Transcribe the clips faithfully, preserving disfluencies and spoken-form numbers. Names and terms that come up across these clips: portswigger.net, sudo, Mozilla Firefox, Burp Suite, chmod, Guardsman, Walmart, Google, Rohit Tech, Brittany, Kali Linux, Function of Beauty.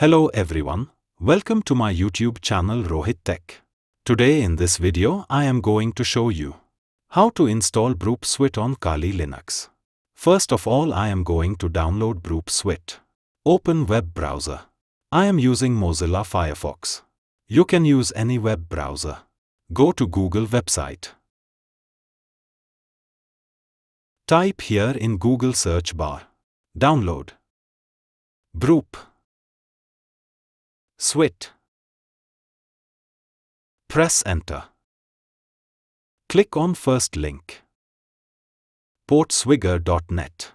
Hello everyone, welcome to my YouTube channel Rohit Tech. Today in this video I am going to show you how to install Burp Suite on Kali Linux. First of all I am going to download Burp Suite. Open web browser. I am using Mozilla Firefox. You can use any web browser. Go to Google website. Type here in Google search bar. Download Burp Suite. Press enter. Click on first link. portswigger dot net.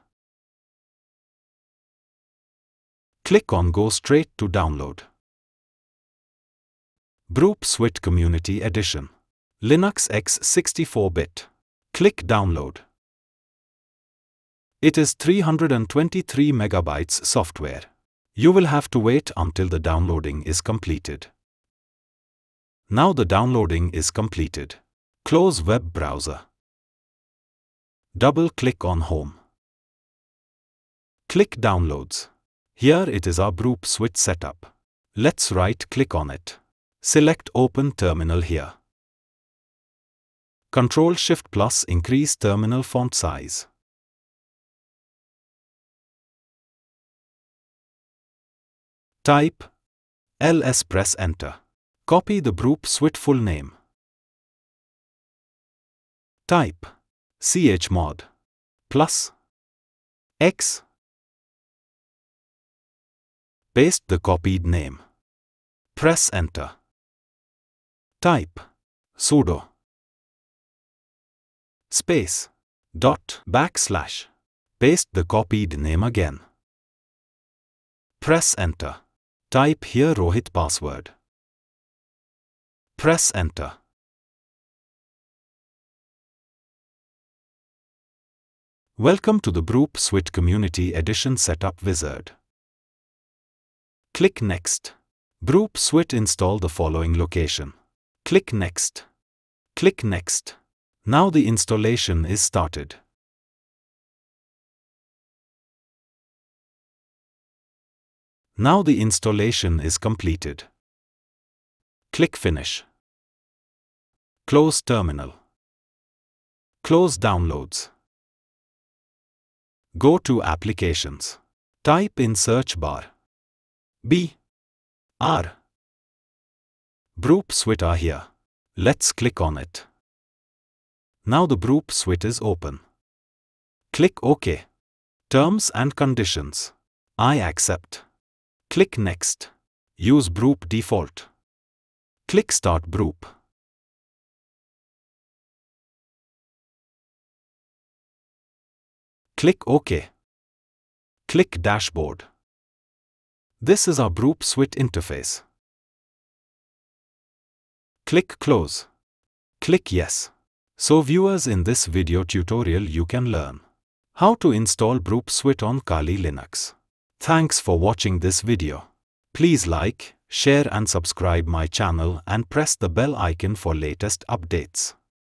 Click on go straight to download. Burp Suite Community Edition. Linux X sixty-four bit. Click download. It is three hundred twenty-three megabytes software. You will have to wait until the downloading is completed. Now the downloading is completed. Close web browser. Double-click on Home. Click Downloads. Here it is our Burp Suite setup. Let's right-click on it. Select Open Terminal here. Control-Shift plus increase terminal font size. Type L S, press enter. Copy the Burp Suite full name. Type chmod plus x. Paste the copied name. Press enter. Type sudo space dot backslash. Paste the copied name again. Press enter. Type here Rohit password. Press enter. Welcome to the Burp Suite Community Edition Setup Wizard. Click Next. Burp Suite install the following location. Click Next. Click Next. Now the installation is started. Now the installation is completed. Click Finish. Close terminal. Close downloads. Go to Applications. Type in search bar B R Burp Suite are here. Let's click on it. Now the Burp Suite is open. Click OK. Terms and conditions. I accept. Click Next. Use Burp default. Click Start Burp. Click OK. Click Dashboard. This is our Burp Suite interface. Click Close. Click Yes. So viewers, in this video tutorial you can learn how to install Burp Suite on Kali Linux. Thanks for watching this video. Please like, share and subscribe my channel and press the bell icon for latest updates.